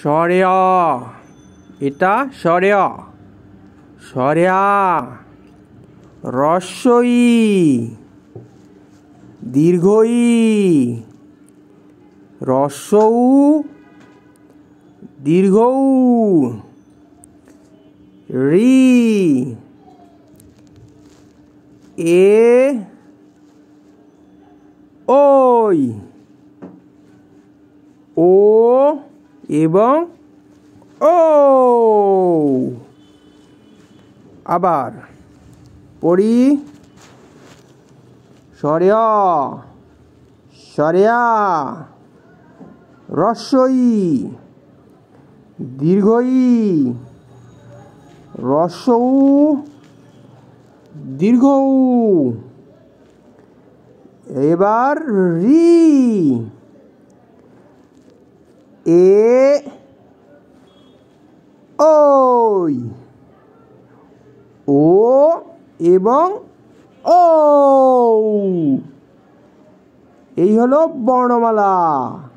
Sharia. Eta Sharia. Sharia. Roshoi. Dirghoi. Roshou. Dirghou. Ri. E. Oi. O. Ebong. O. Abar. Pori. Sharia. Sharia. Roshoi. Dirghoi. Roshou, dirghou, ebar ri, e, oi, o, ebong, o, এই হলো বর্ণমালা।